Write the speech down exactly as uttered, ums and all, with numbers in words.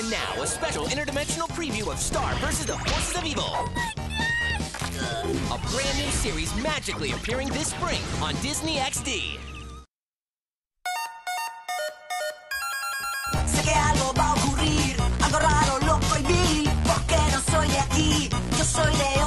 And now, a special interdimensional preview of Star versus the Forces of Evil. Oh my gosh! A brand new series magically appearing this spring on Disney X D. Sé que algo va a ocurrir, algo raro, loco y vil, porque no soy de aquí, yo soy de...